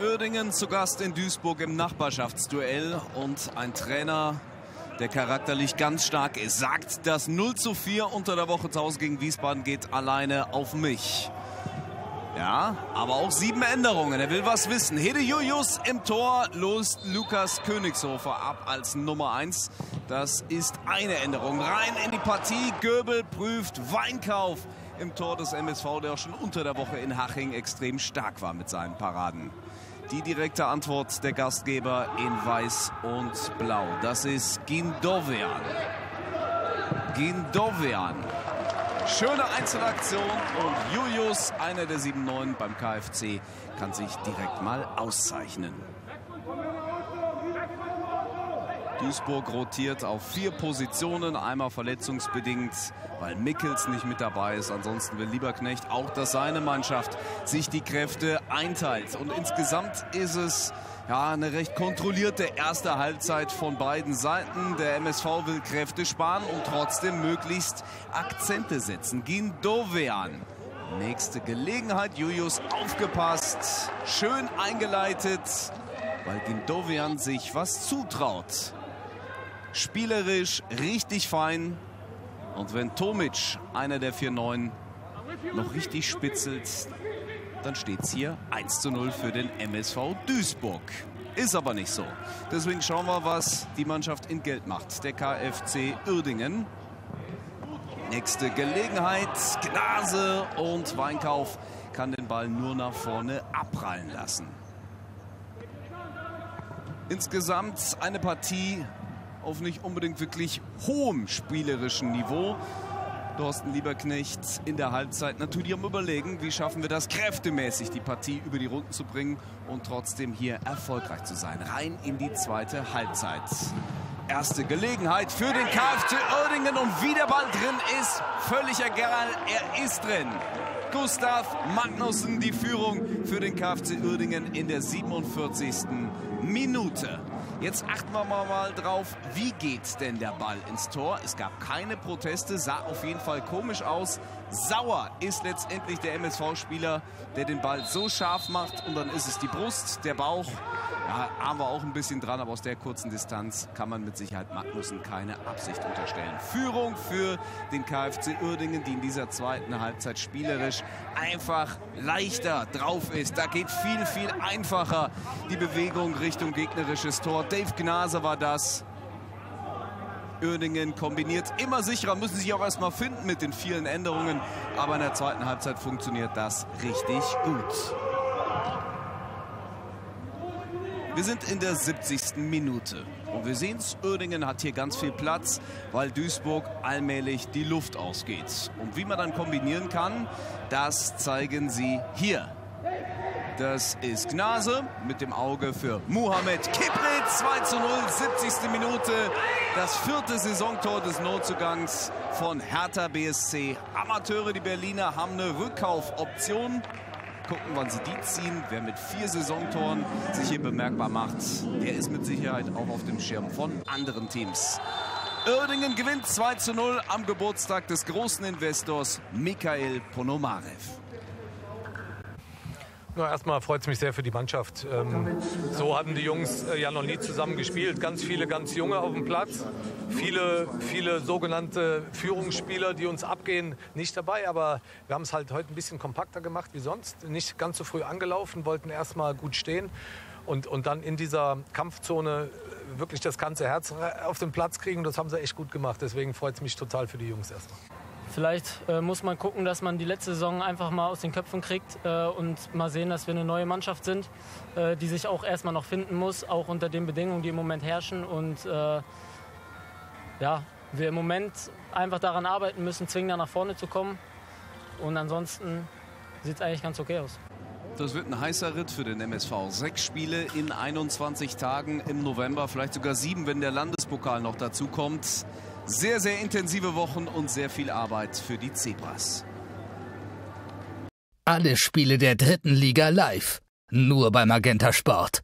Uerdingen zu Gast in Duisburg im Nachbarschaftsduell. Und ein Trainer, der charakterlich ganz stark ist, sagt, das 0:4 unter der Woche zu Hause gegen Wiesbaden geht alleine auf mich. Ja, aber auch 7 Änderungen. Er will was wissen. Hede Jujus im Tor, lost Lukas Königshofer ab als Nummer 1. Das ist eine Änderung. Rein in die Partie. Göbel prüft Weinkauf im Tor des MSV, der auch schon unter der Woche in Haching extrem stark war mit seinen Paraden. Die direkte Antwort der Gastgeber in Weiß und Blau. Das ist Gindovean. Gindovean. Schöne Einzelaktion und Jujus, einer der 7-9 beim KFC, kann sich direkt mal auszeichnen. Duisburg rotiert auf 4 Positionen, einmal verletzungsbedingt, weil Mikkels nicht mit dabei ist. Ansonsten will Lieberknecht auch, dass seine Mannschaft sich die Kräfte einteilt. Und insgesamt ist es ja eine recht kontrollierte erste Halbzeit von beiden Seiten. Der MSV will Kräfte sparen und trotzdem möglichst Akzente setzen. Gindovean. Nächste Gelegenheit. Jujus aufgepasst. Schön eingeleitet, weil Gindovean sich was zutraut. Spielerisch richtig fein. Und wenn Tomic, einer der 4-9, noch richtig spitzelt, dann steht es hier 1:0 für den MSV Duisburg. Ist aber nicht so. Deswegen schauen wir, was die Mannschaft in Gelb macht. Der KFC Uerdingen. Nächste Gelegenheit. Gnaase und Weinkauf kann den Ball nur nach vorne abprallen lassen. Insgesamt eine Partie auf nicht unbedingt wirklich hohem spielerischen Niveau. Thorsten Lieberknecht in der Halbzeit natürlich am Überlegen, wie schaffen wir das kräftemäßig, die Partie über die Runden zu bringen und trotzdem hier erfolgreich zu sein. Rein in die zweite Halbzeit. Erste Gelegenheit für den KFC Uerdingen und wie der Ball drin ist, völlig egal, er ist drin. Gustav Magnussen die Führung für den KFC Uerdingen in der 47. Minute. Jetzt achten wir mal drauf, wie geht denn der Ball ins Tor? Es gab keine Proteste, sah auf jeden Fall komisch aus. Sauer ist letztendlich der MSV-Spieler, der den Ball so scharf macht. Und dann ist es die Brust, der Bauch. Ja, haben wir auch ein bisschen dran, aber aus der kurzen Distanz kann man mit Sicherheit Magnussen keine Absicht unterstellen. Führung für den KFC Uerdingen, die in dieser zweiten Halbzeit spielerisch einfach leichter drauf ist. Da geht viel, viel einfacher die Bewegung Richtung gegnerisches Tor. Dave Gnaase war das. Uerdingen kombiniert immer sicherer, müssen sich auch erstmal finden mit den vielen Änderungen. Aber in der zweiten Halbzeit funktioniert das richtig gut. Wir sind in der 70. Minute und wir sehen es, Uerdingen hat hier ganz viel Platz, weil Duisburg allmählich die Luft ausgeht. Und wie man dann kombinieren kann, das zeigen sie hier. Das ist Gnaase mit dem Auge für Mohamed Kiprit, 2:0, 70. Minute. Das 4. Saisontor des Notzugangs von Hertha BSC. Amateure, die Berliner, haben eine Rückkaufoption. Gucken, wann sie die ziehen. Wer mit 4 Saisontoren sich hier bemerkbar macht, der ist mit Sicherheit auch auf dem Schirm von anderen Teams. Uerdingen gewinnt 2:0 am Geburtstag des großen Investors Mikael Ponomarev. Na, erstmal freut es mich sehr für die Mannschaft. So hatten die Jungs ja noch nie zusammen gespielt. Ganz viele ganz Junge auf dem Platz. Viele sogenannte Führungsspieler, die uns abgehen, nicht dabei. Aber wir haben es halt heute ein bisschen kompakter gemacht wie sonst. Nicht ganz so früh angelaufen, wollten erstmal gut stehen. Und dann in dieser Kampfzone wirklich das ganze Herz auf den Platz kriegen. Und das haben sie echt gut gemacht. Deswegen freut es mich total für die Jungs erstmal. Vielleicht muss man gucken, dass man die letzte Saison einfach mal aus den Köpfen kriegt und mal sehen, dass wir eine neue Mannschaft sind, die sich auch erstmal noch finden muss, auch unter den Bedingungen, die im Moment herrschen. Und ja, wir im Moment einfach daran arbeiten müssen, zwingender nach vorne zu kommen. Und ansonsten sieht es eigentlich ganz okay aus. Das wird ein heißer Ritt für den MSV. 6 Spiele in 21 Tagen im November, vielleicht sogar 7, wenn der Landespokal noch dazu kommt. Sehr, sehr intensive Wochen und sehr viel Arbeit für die Zebras. Alle Spiele der 3. Liga live. Nur bei Magenta Sport.